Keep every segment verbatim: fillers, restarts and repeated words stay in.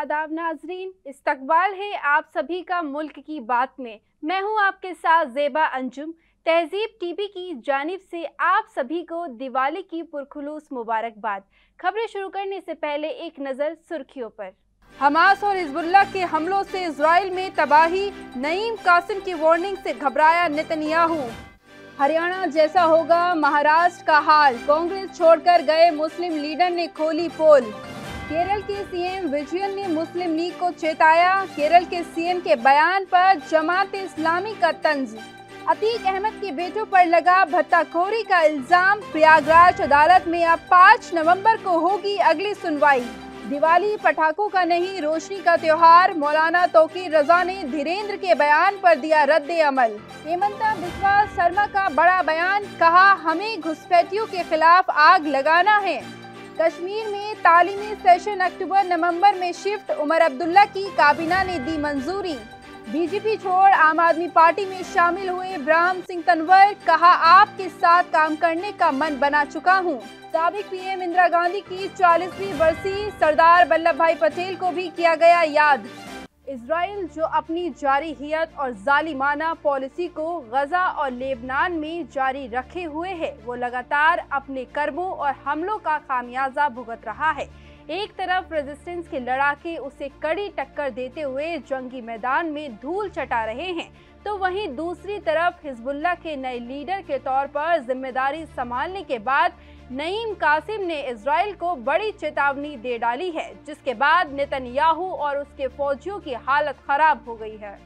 आदाब नाजरीन, इस्तकबाल है आप सभी का मुल्क की बात में। मैं हूं आपके साथ जेबा अंजुम। तहजीब टीवी की जानिब से आप सभी को दिवाली की पुरखुलूस मुबारकबाद। खबरें शुरू करने से पहले एक नज़र सुर्खियों पर। हमास और हिज़्बुल्लाह के हमलों से इज़राइल में तबाही, नईम कासिम की वार्निंग से घबराया नेतन्याहू। हरियाणा जैसा होगा महाराष्ट्र का हाल, कांग्रेस छोड़कर गए मुस्लिम लीडर ने खोली पोल। केरल के सीएम विजयन ने मुस्लिम लीग को चेताया, केरल के सीएम के बयान पर जमात इस्लामी का तंज। अतीक अहमद के बेटों पर लगा भत्ताखोरी का इल्जाम, प्रयागराज अदालत में अब पाँच नवंबर को होगी अगली सुनवाई। दिवाली पटाखों का नहीं रोशनी का त्योहार, मौलाना तौकीर रजा ने धीरेंद्र के बयान पर दिया रद्दे अमल। हेमंता बिश्वा शर्मा का बड़ा बयान, कहा हमें घुसपैठियों के खिलाफ आग लगाना है। कश्मीर में तालीमी सेशन अक्टूबर नवंबर में शिफ्ट, उमर अब्दुल्ला की काबीना ने दी मंजूरी। बीजेपी छोड़ आम आदमी पार्टी में शामिल हुए ब्रह्म सिंह तनवर, कहा आपके साथ काम करने का मन बना चुका हूं। साबिक पीएम इंदिरा गांधी की चालीसवीं बरसी, सरदार वल्लभ भाई पटेल को भी किया गया याद। इज़राइल जो अपनी जारहियत और जालिमाना पॉलिसी को गजा और लेबनान में जारी रखे हुए है, वो लगातार अपने कर्मों और हमलों का खामियाजा भुगत रहा है। एक तरफ रेजिस्टेंस के लड़ाके उसे कड़ी टक्कर देते हुए जंगी मैदान में धूल चटा रहे हैं, तो वहीं दूसरी तरफ हिज़्बुल्लाह के नए लीडर के तौर पर जिम्मेदारी संभालने के बाद नईम कासिम ने इज़राइल को बड़ी चेतावनी दे डाली है, जिसके बाद नेतन्याहू और उसके फौजियों की हालत खराब हो गई है।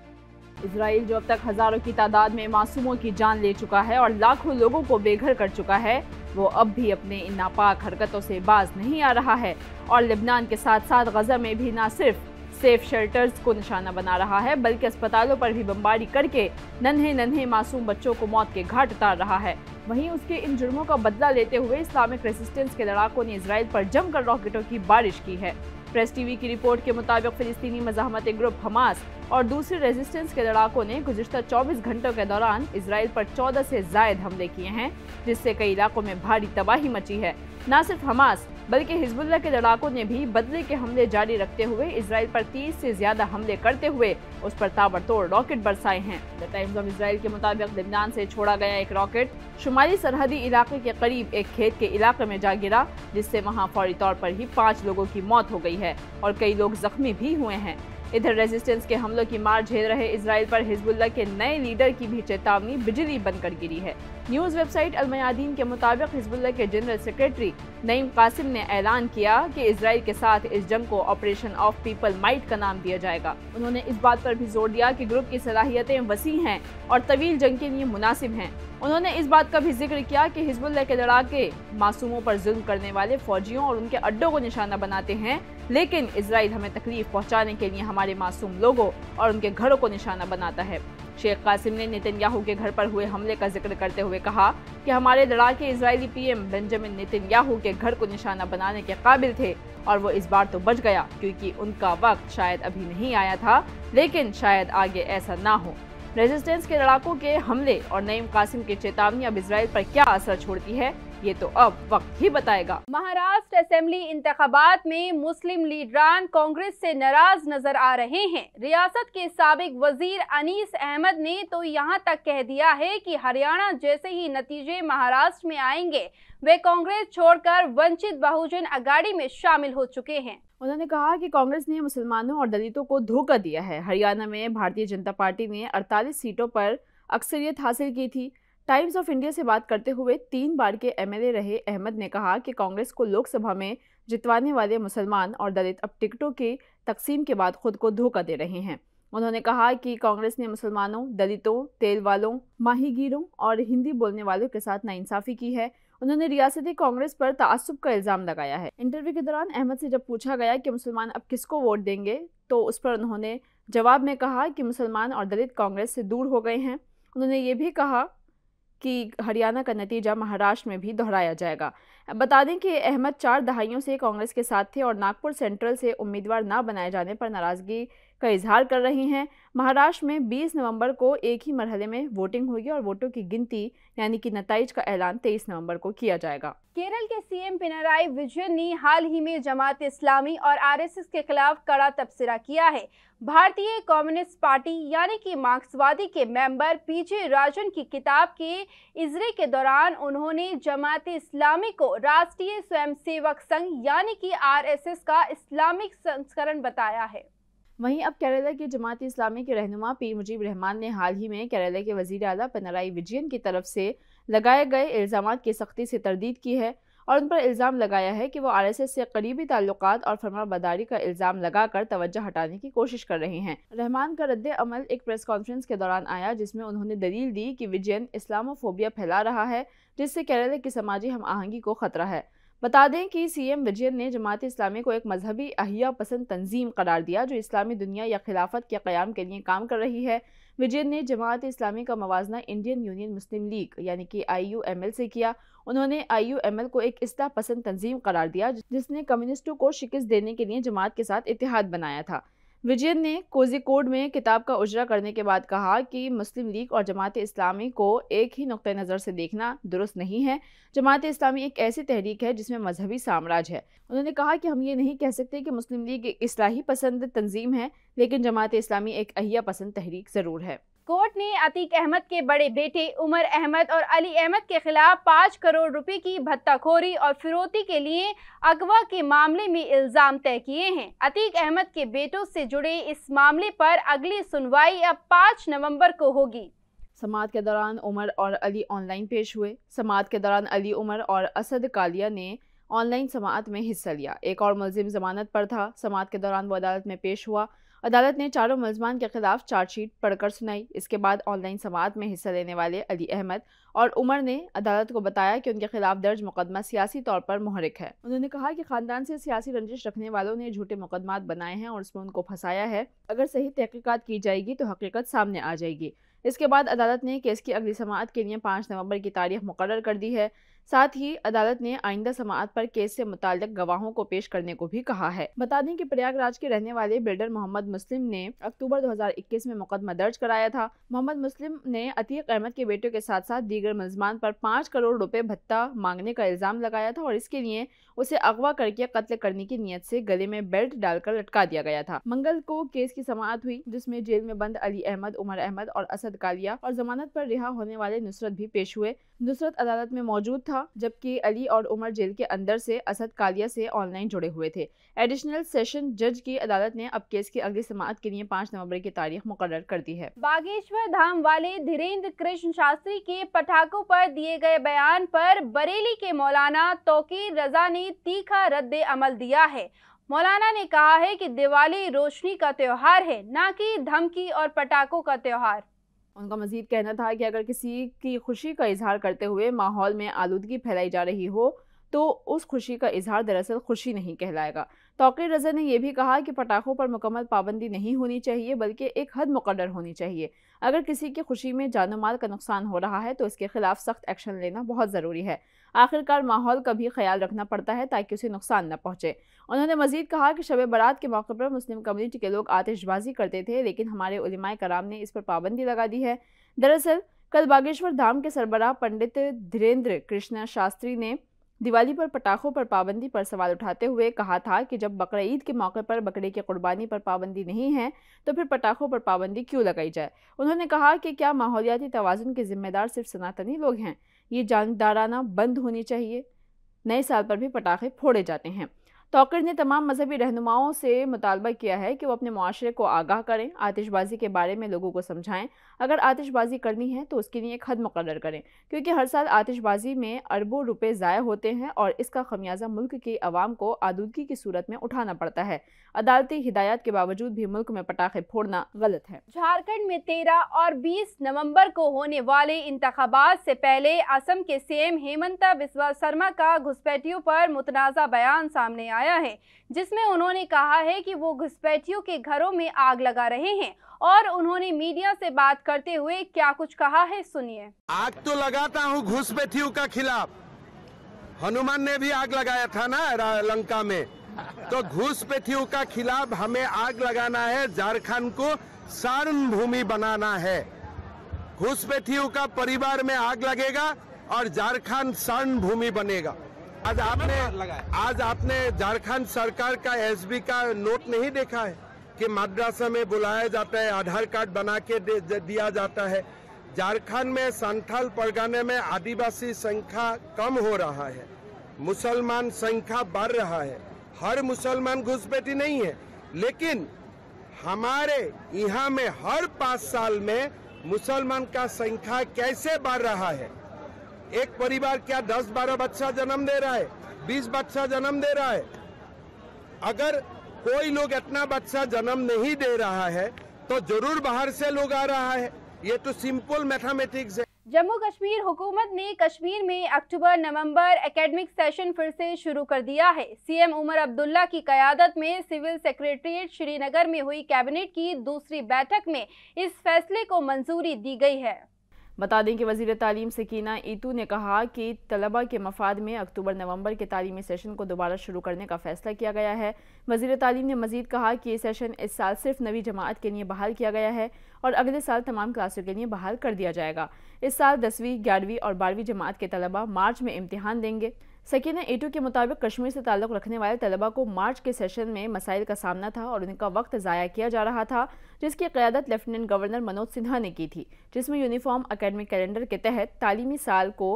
इज़राइल जो अब तक हजारों की तादाद में मासूमों की जान ले चुका है और लाखों लोगों को बेघर कर चुका है, वो अब भी अपने इन नापाक हरकतों से बाज नहीं आ रहा है और लेबनान के साथ साथ गजा में भी न सिर्फ सेफ शेल्टर्स को निशाना बना रहा है, बल्कि अस्पतालों पर भी बमबारी करके नन्हे नन्हे मासूम बच्चों को मौत के घाट उतार रहा है। वहीं उसके इन जुर्मों का बदला लेते हुए इस्लामिक रेजिस्टेंस के लड़ाकों ने इज़राइल पर जमकर रॉकेटों की बारिश की है। प्रेस टीवी की रिपोर्ट के मुताबिक फिलिस्तीनी मज़ाहमती ग्रुप हमास और दूसरे रेजिस्टेंस के लड़ाकों ने गुज़श्ता चौबीस घंटों के दौरान इज़राइल पर चौदह से ज़ायद हमले किए हैं, जिससे कई इलाकों में भारी तबाही मची है। न सिर्फ हमास बल्कि हिज़्बुल्लाह के लड़ाकों ने भी बदले के हमले जारी रखते हुए इज़राइल पर तीस से ज़्यादा हमले करते हुए उस पर ताबड़तोड़ रॉकेट बरसाए हैं। द टाइम्स ऑफ इज़राइल के मुताबिक लेबनान से छोड़ा गया एक रॉकेट शुमाली सरहदी इलाके के करीब एक खेत के इलाके में जा गिरा, जिससे वहाँ फौरी तौर पर ही पाँच लोगों की मौत हो गई है और कई लोग जख्मी भी हुए हैं। इधर रेजिस्टेंस के हमलों की मार झेल रहे इज़राइल पर हिज़्बुल्लाह के नए लीडर की भी चेतावनी बिजली बनकर गिरी है। न्यूज़ वेबसाइट अल-मयादीन के मुताबिक हिज़्बुल्लाह के जनरल सेक्रेटरी नईम कासिम ने ऐलान किया कि इज़राइल के साथ इस जंग को ऑपरेशन ऑफ पीपल माइट का नाम दिया जाएगा। उन्होंने इस बात पर भी जोर दिया कि ग्रुप की सलाहियतें वसी हैं और तवील जंग के लिए मुनासिब हैं। उन्होंने इस बात का भी जिक्र किया कि हिज़्बुल्लाह के लड़ाके मासूमों पर जुल्म करने वाले फौजियों और उनके अड्डों को निशाना बनाते हैं, लेकिन इज़राइल हमें तकलीफ पहुंचाने के लिए हमारे मासूम लोगों और उनके घरों को निशाना बनाता है। शेख कासिम ने नेतन्याहू के घर पर हुए हमले का जिक्र करते हुए कहा कि हमारे लड़ाके इज़राइली पीएम बेंजामिन नेतन्याहू के घर को निशाना बनाने के काबिल थे और वो इस बार तो बच गया, क्योंकि उनका वक्त शायद अभी नहीं आया था, लेकिन शायद आगे ऐसा ना हो। रेजिस्टेंस के लड़ाकों के हमले और नईम कासिम की चेतावनी अब इज़राइल पर क्या असर छोड़ती है, ये तो अब वक्त ही बताएगा। महाराष्ट्र असेंबली इंतखाबात में मुस्लिम लीडरान कांग्रेस से नाराज नजर आ रहे हैं। रियासत के साबिक वजीर अनीस अहमद ने तो यहां तक कह दिया है कि हरियाणा जैसे ही नतीजे महाराष्ट्र में आएंगे वे कांग्रेस छोड़कर वंचित बहुजन अघाड़ी में शामिल हो चुके हैं। उन्होंने कहा कि कांग्रेस ने मुसलमानों और दलितों को धोखा दिया है। हरियाणा में भारतीय जनता पार्टी ने अड़तालीस सीटों पर अक्सरियत हासिल की थी। टाइम्स ऑफ इंडिया से बात करते हुए तीन बार के एमएलए रहे अहमद ने कहा कि कांग्रेस को लोकसभा में जितवाने वाले मुसलमान और दलित अब टिकटों की तकसीम के बाद खुद को धोखा दे रहे हैं। उन्होंने कहा कि कांग्रेस ने मुसलमानों, दलितों, तेल वालों, माहीगीरों और हिंदी बोलने वालों के साथ नाइंसाफी की है। उन्होंने रियासती कांग्रेस पर तआस्सुब का इल्ज़ाम लगाया है। इंटरव्यू के दौरान अहमद से जब पूछा गया कि मुसलमान अब किसको वोट देंगे, तो उस पर उन्होंने जवाब में कहा कि मुसलमान और दलित कांग्रेस से दूर हो गए हैं। उन्होंने ये भी कहा कि हरियाणा का नतीजा महाराष्ट्र में भी दोहराया जाएगा। बता दें कि अहमद चार दहाइयों से कांग्रेस के साथ थे और नागपुर सेंट्रल से उम्मीदवार ना बनाए जाने पर नाराज़गी का इजहार कर रहे हैं। महाराष्ट्र में बीस नवंबर को एक ही मरहले में वोटिंग होगी और वोटों की गिनती यानी कि नतीजे का ऐलान तेईस नवंबर को किया जाएगा। केरल के सीएम पिनराई विजयन ने हाल ही में जमात इस्लामी और आरएसएस के खिलाफ कड़ा तबसरा किया है। भारतीय कम्युनिस्ट पार्टी यानी कि मार्क्सवादी के मेंबर पी जे राजन की किताब के इजरे के दौरान उन्होंने जमात इस्लामी को राष्ट्रीय स्वयंसेवक संघ यानी कि आरएसएस का इस्लामिक संस्करण बताया है। वहीं अब केरला की जमात इस्लामी के रहनुमा पी मुजीब रहमान ने हाल ही में केरला के वजीर आला पिनराई विजयन की तरफ से लगाए गए इल्ज़ाम की सख्ती से तरदीद की है और उन पर इल्ज़ाम लगाया है कि वो आरएसएस से करीबी ताल्लुकात और फरमाबरदारी का इल्ज़ाम लगाकर तवज्जो हटाने की कोशिश कर रहे हैं। रहमान का रद्द अमल एक प्रेस कॉन्फ्रेंस के दौरान आया जिसमें उन्होंने दलील दी कि विजयन इस्लामोफोबिया फैला रहा है जिससे केरला की समाजी हम आहंगी को खतरा है। बता दें कि सीएम विजयन ने जमात इस्लामी को एक मजहबी अहिया पसंद तंजीम करार दिया जो इस्लामी दुनिया या खिलाफत के क़याम के लिए काम कर रही है। विजयन ने जमात इस्लामी का मवाजना इंडियन यूनियन मुस्लिम लीग यानी कि आई यू एम एल से किया। उन्होंने आई यू एम एल को एक इस्लाह पसंद तंजीम करार दिया जिसने कम्युनिस्टों को शिकस्त देने के लिए जमात के साथ इतिहाद बनाया था। विजयन ने कोझिकोड में किताब का उजरा करने के बाद कहा कि मुस्लिम लीग और जमात इस्लामी को एक ही नुक्ते नज़र से देखना दुरुस्त नहीं है। जमात इस्लामी एक ऐसी तहरीक है जिसमें मजहबी साम्राज्य है। उन्होंने कहा कि हम ये नहीं कह सकते कि मुस्लिम लीग एक इस्लाही पसंद तंजीम है लेकिन जमात इस्लामी एक अहिया पसंद तहरीक ज़रूर है। कोर्ट ने अतीक अहमद के बड़े बेटे उमर अहमद और अली अहमद के खिलाफ पाँच करोड़ रुपए की भत्ताखोरी और फिरौती के लिए अगवा के मामले में इल्ज़ाम तय किए हैं। अतीक अहमद के बेटों से जुड़े इस मामले पर अगली सुनवाई अब पाँच नवंबर को होगी। समाअत के दौरान उमर और अली ऑनलाइन पेश हुए। समाअत के दौरान अली उमर और असद कालिया ने ऑनलाइन समाअत में हिस्सा लिया। एक और मुलजिम जमानत पर था। समाअत के दौरान वो अदालत में पेश हुआ। अदालत ने चारों मुलजमान के खिलाफ चार्जशीट पढ़कर सुनाई। इसके बाद ऑनलाइन समाअत में हिस्सा लेने वाले अली अहमद और उमर ने अदालत को बताया कि उनके खिलाफ दर्ज मुकदमा सियासी तौर पर मुहर्रिक है। उन्होंने कहा कि खानदान से सियासी रंजिश रखने वालों ने झूठे मुकदमात बनाए हैं और उसमें उनको फंसाया है। अगर सही तहकीकात की जाएगी तो हकीकत सामने आ जाएगी। इसके बाद अदालत ने केस की अगली समाअत के लिए पाँच नवंबर की तारीख मुकर्रर कर दी है। साथ ही अदालत ने आइंदा समाअत पर केस से मुताल्लिक गवाहों को पेश करने को भी कहा है। बता दें कि प्रयागराज के रहने वाले बिल्डर मोहम्मद मुस्लिम ने अक्टूबर दो हज़ार इक्कीस में मुकदमा दर्ज कराया था। मोहम्मद मुस्लिम ने अतीक अहमद के बेटों के साथ साथ दीगर मुलजमान पर पाँच करोड़ रुपए भत्ता मांगने का इल्ज़ाम लगाया था और इसके लिए उसे अगवा करके कत्ल करने की नीयत से गले में बेल्ट डालकर लटका दिया गया था। मंगल को केस की समाअत हुई जिसमें जेल में बंद अली अहमद, उमर अहमद और असद कालिया और जमानत पर रिहा होने वाले नुसरत भी पेश हुए। नुसरत अदालत में मौजूद था जबकि अली और उमर जेल के अंदर से असद कालिया से ऑनलाइन जुड़े हुए थे। एडिशनल सेशन जज की अदालत ने अब केस की अगली समाअत के लिए पाँच नवंबर की तारीख मुकर्रर कर दी है। बागेश्वर धाम वाले धीरेंद्र कृष्ण शास्त्री के पटाखों पर दिए गए बयान पर बरेली के मौलाना तौकीर रजा ने तीखा रद्दे अमल दिया है। मौलाना ने कहा है कि दिवाली रोशनी का त्योहार है, न कि धमकी और पटाखों का त्योहार। उनका मजीद कहना था कि अगर किसी की खुशी का इजहार करते हुए माहौल में आलूदगी फैलाई जा रही हो तो उस खुशी का इजहार दरअसल खुशी नहीं कहलाएगा। तौकीर रजा ने यह भी कहा कि पटाखों पर मुकम्मल पाबंदी नहीं होनी चाहिए बल्कि एक हद मुकर्रर होनी चाहिए। अगर किसी की खुशी में जानो माल का नुकसान हो रहा है तो इसके खिलाफ सख्त एक्शन लेना बहुत ज़रूरी है। आखिरकार माहौल का भी ख्याल रखना पड़ता है ताकि उसे नुकसान न पहुँचे। उन्होंने मजीद कहा कि शब बारात के मौके पर मुस्लिम कम्युनिटी के लोग आतिशबाजी करते थे लेकिन हमारे उलेमाए कराम ने इस पर पाबंदी लगा दी है। दरअसल कल बागेश्वर धाम के सरबराह पंडित धीरेंद्र कृष्ण शास्त्री ने दिवाली पर पटाखों पर पाबंदी पर सवाल उठाते हुए कहा था कि जब बकरा ईद के मौके पर बकरे की कुर्बानी पर पाबंदी नहीं है तो फिर पटाखों पर पाबंदी क्यों लगाई जाए। उन्होंने कहा कि क्या माहौलियाती तवाज़ुन के जिम्मेदार सिर्फ सनातनी लोग हैं, ये जानदाराना बंद होनी चाहिए। नए साल पर भी पटाखे फोड़े जाते हैं। तौकीर ने तमाम मजहबी रहनुमाओं से मुतालबा किया है कि वो अपने माशरे को आगाह करें, आतिशबाजी के बारे में लोगों को समझाएं। अगर आतिशबाजी करनी है तो उसके लिए एक हद मुकर्रर करें क्योंकि हर साल आतिशबाजी में अरबों रुपए ज़ाया होते हैं और इसका खमियाजा मुल्क के अवाम को आलूदगी की सूरत में उठाना पड़ता है। अदालती हिदायत के बावजूद भी मुल्क में पटाखे फोड़ना गलत है। झारखंड में तेरह और बीस नवम्बर को होने वाले इंतखाबात से पहले असम के सीएम हेमंता बिश्वा शर्मा का घुसपैठियों पर मुतनाज़ा बयान सामने आया है जिसमें उन्होंने कहा है कि वो घुसपैठियों के घरों में आग लगा रहे हैं और उन्होंने मीडिया से बात करते हुए क्या कुछ कहा है, सुनिए। आग तो लगाता हूँ घुसपैठियों का खिलाफ, हनुमान ने भी आग लगाया था ना लंका में, तो घुसपैठियों का खिलाफ हमें आग लगाना है, झारखंड को सारण भूमि बनाना है। घुसपैठियों का परिवार में आग लगेगा और झारखंड सारण भूमि बनेगा। आज आपने आज आपने झारखंड सरकार का एसबी का नोट नहीं देखा है कि मद्रासा में बुलाया जाता है, आधार कार्ड बना के दिया जाता है। झारखंड में संथाल परगने में आदिवासी संख्या कम हो रहा है, मुसलमान संख्या बढ़ रहा है। हर मुसलमान घुसपैठी नहीं है, लेकिन हमारे यहाँ में हर पाँच साल में मुसलमान का संख्या कैसे बढ़ रहा है। एक परिवार क्या दस बारह बच्चा जन्म दे रहा है, बीस बच्चा जन्म दे रहा है। अगर कोई लोग इतना बच्चा जन्म नहीं दे रहा है तो जरूर बाहर से लोग आ रहा है, ये तो सिंपल मैथमेटिक्स है। जम्मू कश्मीर हुकूमत ने कश्मीर में अक्टूबर नवंबर एकेडमिक सेशन फिर से शुरू कर दिया है। सीएम उमर अब्दुल्ला की क़यादत में सिविल सेक्रेटेरिएट श्रीनगर में हुई कैबिनेट की दूसरी बैठक में इस फैसले को मंजूरी दी गई है। बता दें कि वज़ीर तालीम सकीना इतू ने कहा कि तलबा के मफाद में अक्टूबर नवंबर के तालीमी सेशन को दोबारा शुरू करने का फ़ैसला किया गया है। वज़ीर तालीम ने मज़ीद कहा कि ये सेशन इस साल सिर्फ नवी जमात के लिए बहाल किया गया है और अगले साल तमाम क्लासों के लिए बहाल कर दिया जाएगा। इस साल दसवीं ग्यारहवीं और बारहवीं जमात के तलबा मार्च में इम्तिहान देंगे। सकीना इटू के मुताबिक कश्मीर से ताल्लुक़ रखने वाले तलबा को मार्च के सेशन में मसाइल का सामना था और उनका वक्त ज़ाया किया जा रहा था, जिसकी क़यादत लेफ्टिनेंट गवर्नर मनोज सिन्हा ने की थी, जिसमें यूनिफॉर्म एकेडमिक कैलेंडर के तहत तालीमी साल को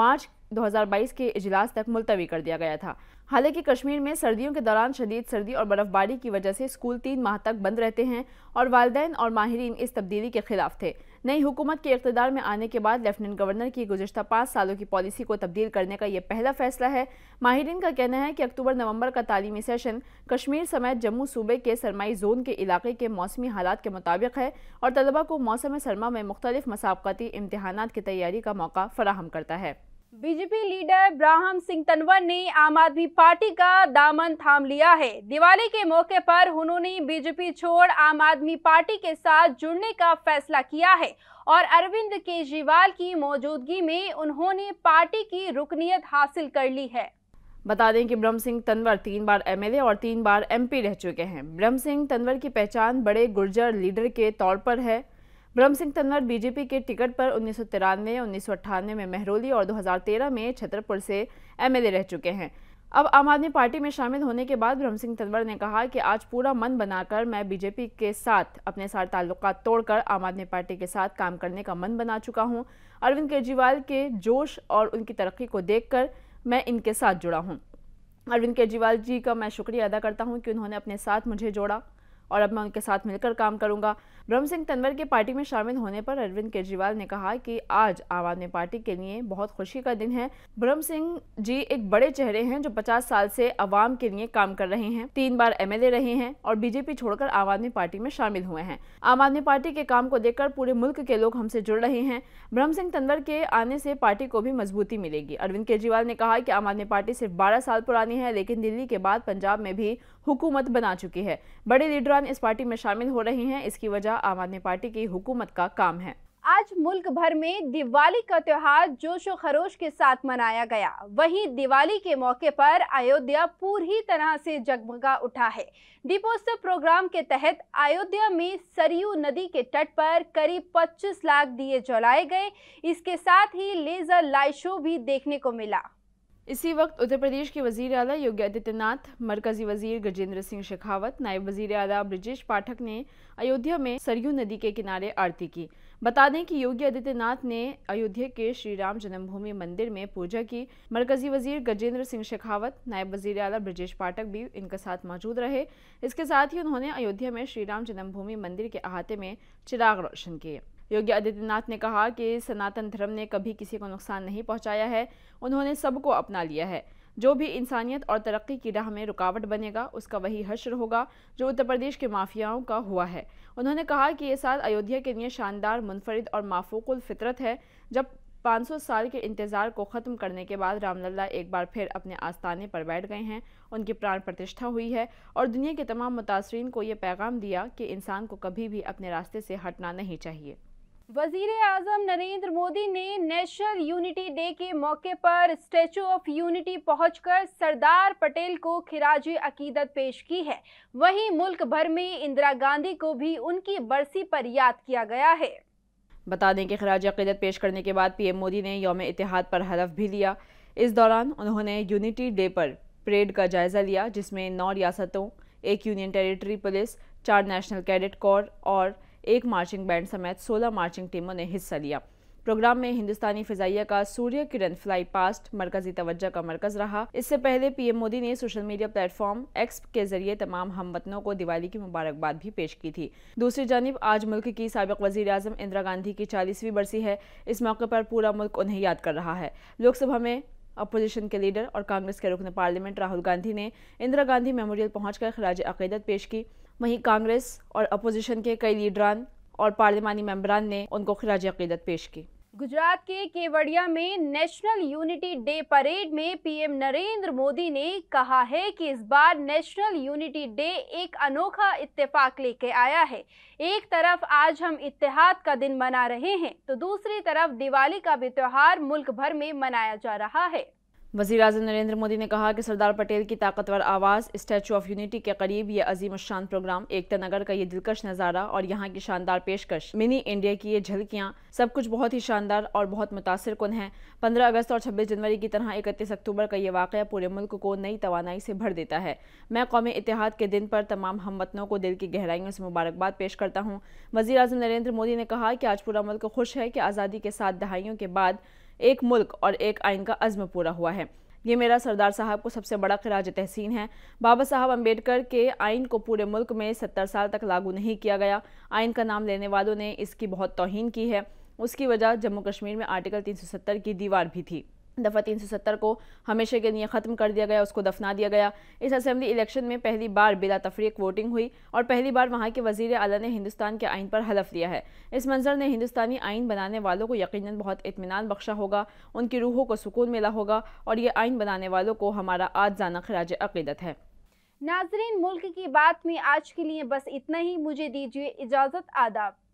मार्च दो हज़ार बाईस के इजलास तक मुलतवी कर दिया गया था। हालांकि कश्मीर में सर्दियों के दौरान शदीद सर्दी और बर्फबारी की वजह से स्कूल तीन माह तक बंद रहते हैं और वालिदैन और माहिरीन इस तब्दीली के खिलाफ थे। नई हुकूमत के इख्तिदार में आने के बाद लेफ्टिनेंट गवर्नर की गुज़श्ता पाँच सालों की पॉलिसी को तब्दील करने का यह पहला फैसला है। माहिरीन का कहना है कि अक्टूबर नवंबर का तालीमी सेशन कश्मीर समेत जम्मू सूबे के सरमाई जोन के इलाके के मौसमी हालात के मुताबिक है और तलबा को मौसम सरमा में मुख्तलिफ मसाबकती इम्तहान की तैयारी का मौका फराहम करता है। बीजेपी लीडर ब्रह्म सिंह तनवर ने आम आदमी पार्टी का दामन थाम लिया है। दिवाली के मौके पर उन्होंने बीजेपी छोड़ आम आदमी पार्टी के साथ जुड़ने का फैसला किया है और अरविंद केजरीवाल की मौजूदगी में उन्होंने पार्टी की रुकनियत हासिल कर ली है। बता दें कि ब्रह्म सिंह तनवर तीन बार एमएलए और तीन बार एमपी रह चुके हैं। ब्रह्म सिंह तनवर की पहचान बड़े गुर्जर लीडर के तौर पर है। ब्रह्म सिंह तनवर बीजेपी के टिकट पर उन्नीस सौ तिरानवे उन्नीस सौ अट्ठानवे में महरौली और दो हज़ार तेरह में छतरपुर से एमएलए रह चुके हैं। अब आम आदमी पार्टी में शामिल होने के बाद ब्रह्म सिंह तनवर ने कहा कि आज पूरा मन बनाकर मैं बीजेपी के साथ अपने सारे ताल्लुकात तोड़कर आम आदमी पार्टी के साथ काम करने का मन बना चुका हूँ। अरविंद केजरीवाल के जोश और उनकी तरक्की को देखकर मैं इनके साथ जुड़ा हूँ। अरविंद केजरीवाल जी का मैं शुक्रिया अदा करता हूँ कि उन्होंने अपने साथ मुझे जोड़ा और अब मैं उनके साथ मिलकर काम करूंगा। ब्रह्म सिंह तनवर के पार्टी में शामिल होने पर अरविंद केजरीवाल ने कहा कि आज आम आदमी पार्टी के लिए बहुत खुशी का दिन है। ब्रह्म सिंह जी एक बड़े चेहरे हैं जो पचास साल से आवाम के लिए काम कर रहे हैं, तीन बार एमएलए रहे हैं और बीजेपी छोड़कर आम आदमी पार्टी में शामिल हुए हैं। आम आदमी पार्टी के काम को देखकर पूरे मुल्क के लोग हमसे जुड़ रहे हैं। ब्रह्म सिंह तनवर के आने से पार्टी को भी मजबूती मिलेगी। अरविंद केजरीवाल ने कहा कि आम आदमी पार्टी सिर्फ बारह साल पुरानी है, लेकिन दिल्ली के बाद पंजाब में भी हुकूमत बना चुकी है। बड़े लीडरान इस पार्टी में शामिल हो रहे हैं, इसकी वजह आम आदमी पार्टी की हुकूमत का काम है। आज मुल्क भर में दिवाली का त्योहार जोश और खरोश के साथ मनाया गया। वहीं दिवाली के मौके पर अयोध्या पूरी तरह से जगमगा उठा है। दीपोत्सव प्रोग्राम के तहत अयोध्या में सरयू नदी के तट पर करीब पच्चीस लाख दिए जलाए गए। इसके साथ ही लेजर लाइट शो भी देखने को मिला। इसी वक्त उत्तर प्रदेश के वज़ीर आला योगी आदित्यनाथ, मरकज़ी वज़ीर गजेंद्र सिंह शेखावत, नायब वज़ीर आला ब्रिजेश पाठक ने अयोध्या में सरयू नदी के किनारे आरती की। बता दें कि योगी आदित्यनाथ ने अयोध्या के श्री राम जन्मभूमि मंदिर में पूजा की। मरकज़ी वज़ीर गजेंद्र सिंह शेखावत, नायब वज़ीर आला ब्रिजेश पाठक भी इनके साथ मौजूद रहे। इसके साथ ही उन्होंने अयोध्या में श्री राम जन्मभूमि मंदिर के अहाते में चिराग रोशन किए। योगी आदित्यनाथ ने कहा कि सनातन धर्म ने कभी किसी को नुकसान नहीं पहुंचाया है, उन्होंने सबको अपना लिया है। जो भी इंसानियत और तरक्की की राह में रुकावट बनेगा उसका वही हश्र होगा जो उत्तर प्रदेश के माफियाओं का हुआ है। उन्होंने कहा कि ये साल अयोध्या के लिए शानदार, मुनफरिद और माफूकुल फितरत है, जब पाँच सौ साल के इंतज़ार को ख़त्म करने के बाद रामलला एक बार फिर अपने आस्थाने पर बैठ गए हैं, उनकी प्राण प्रतिष्ठा हुई है और दुनिया के तमाम मुतासरीन को ये पैगाम दिया कि इंसान को कभी भी अपने रास्ते से हटना नहीं चाहिए। वज़ीर आज़म नरेंद्र मोदी ने नेशनल यूनिटी डे के मौके पर स्टैचू ऑफ यूनिटी पहुंचकर सरदार पटेल को खिराजी अकीदत पेश की है। वहीं मुल्क भर में इंदिरा गांधी को भी उनकी बरसी पर याद किया गया है। बता दें कि खिराजी अकीदत पेश करने के बाद पीएम मोदी ने यौम इतिहाद पर हलफ भी लिया। इस दौरान उन्होंने यूनिटी डे पर परेड का जायज़ा लिया, जिसमें नौ रियासतों, एक यूनियन टेरेटरी पुलिस, चार नेशनल कैडेट कोर और एक मार्चिंग बैंड समेत सोलह मार्चिंग टीमों ने हिस्सा लिया। प्रोग्राम में हिंदुस्तानी फिजाइया का सूर्य किरण फ्लाई पास्ट मरकजी तवज्जो का मरकज रहा। इससे पहले पीएम मोदी ने सोशल मीडिया प्लेटफॉर्म एक्स के जरिए तमाम हमवतनों को दिवाली की मुबारकबाद भी पेश की थी। दूसरी जानिब आज मुल्क की साबिक वजीर आजम इंदिरा गांधी की चालीसवीं बरसी है। इस मौके पर पूरा मुल्क उन्हें याद कर रहा है। लोकसभा में अपोजिशन के लीडर और कांग्रेस के रुकन पार्लियामेंट राहुल गांधी ने इंदिरा गांधी मेमोरियल पहुंचकर खिराज अकीदत पेश की। वहीं कांग्रेस और अपोजिशन के कई लीडरान और पार्लियामानी मेंबरान ने उनको खिराज अकीदत पेश की। गुजरात के केवड़िया में नेशनल यूनिटी डे परेड में पीएम नरेंद्र मोदी ने कहा है कि इस बार नेशनल यूनिटी डे एक अनोखा इत्तेफाक लेके आया है। एक तरफ आज हम इत्तेहाद का दिन मना रहे हैं तो दूसरी तरफ दिवाली का भी त्यौहार मुल्क भर में मनाया जा रहा है। वज़ीर आज़म नरेंद्र मोदी ने कहा कि सरदार पटेल की ताकतवर आवाज़, स्टैचू ऑफ यूनिटी के करीब ये अजीम शान प्रोग्राम, एकता नगर का ये दिलकश नज़ारा और यहाँ की शानदार पेशकश, मिनी इंडिया की ये झलकियाँ, सब कुछ बहुत ही शानदार और बहुत मुतासर कुन है। पंद्रह अगस्त और छब्बीस जनवरी की तरह इकतीस अक्टूबर का ये वाक़या पूरे मुल्क को नई तवानाई से भर देता है। मैं कौमी इत्तेहाद के दिन पर तमाम हमवतनों को दिल की गहराइयों से मुबारकबाद पेश करता हूँ। वज़ीर आज़म नरेंद्र मोदी ने कहा कि आज पूरा मुल्क खुश है कि आज़ादी के सात दहाइयों के बाद एक मुल्क और एक आइन का अज़्म पूरा हुआ है। ये मेरा सरदार साहब को सबसे बड़ा खिराज तहसीन है। बाबा साहब अंबेडकर के आइन को पूरे मुल्क में सत्तर साल तक लागू नहीं किया गया। आइन का नाम लेने वालों ने इसकी बहुत तौहीन की है। उसकी वजह जम्मू कश्मीर में आर्टिकल तीन सौ सत्तर की दीवार भी थी। दफ़ा तीन सौ सत्तर को हमेशा के लिए ख़त्म कर दिया गया, उसको दफना दिया गया। इस असेंबली इलेक्शन में पहली बार बिला तफरीक वोटिंग हुई और पहली बार वहाँ के वज़ीर आला ने हिंदुस्तान के आइन पर हलफ लिया है। इस मंजर ने हिंदुस्तानी आइन बनाने वालों को यकीनन बहुत इत्मीनान बख्शा होगा, उनकी रूहों को सुकून मिला होगा और ये आइन बनाने वालों को हमारा आज़ाना खिराज अकीदत है। नाज़रीन, मुल्क की बात में आज के लिए बस इतना ही। मुझे दीजिए इजाज़त। आदाब।